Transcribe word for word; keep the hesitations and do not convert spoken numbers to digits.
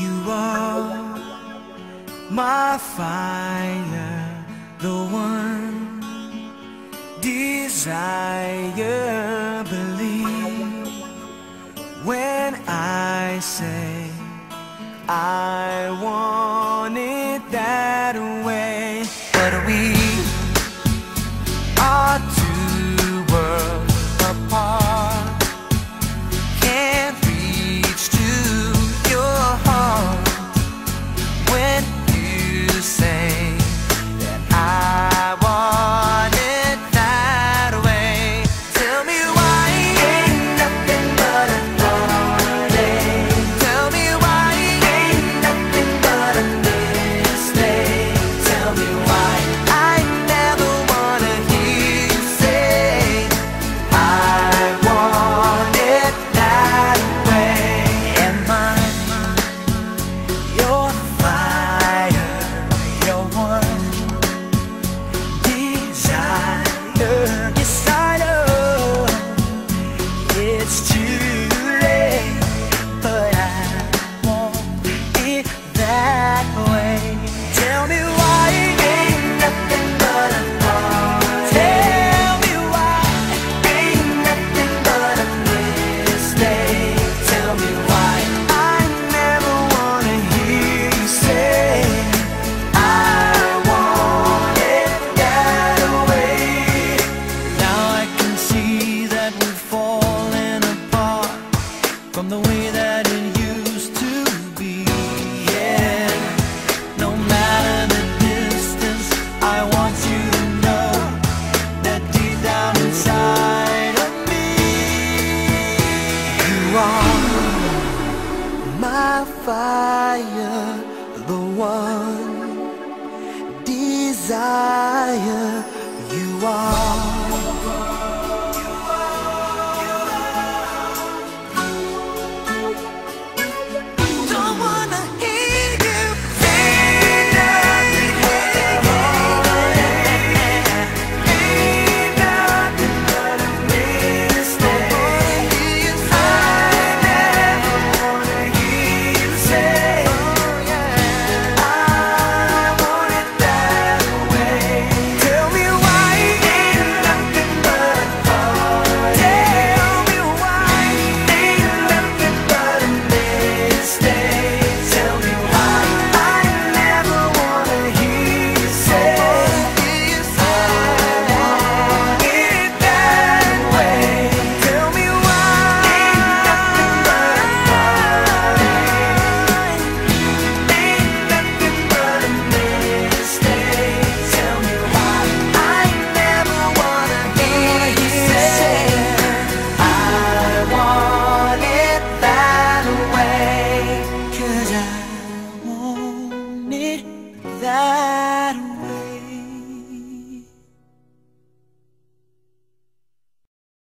You are my fire, the one desire. Believe when I say I want it that way. But we are two worlds apart, can't reach to your heart. When you say that I want it that way, tell me why ain't nothing but a heartache. Tell me why ain't nothing but a mistake. Tell me why I never wanna hear you say I want it that way. Am I your fire, your one desire? Yes, I know it's too late, but I want it that way. Tell me why ain't nothing but a heartache. Tell me why ain't nothing but a mistake. Tell me why I never wanna hear you say I want it that way. Now I can see that we're falling apart from the way that it used to be. Yeah, no matter the distance, I want you to know that deep down inside of me, you are my fire, the one desire.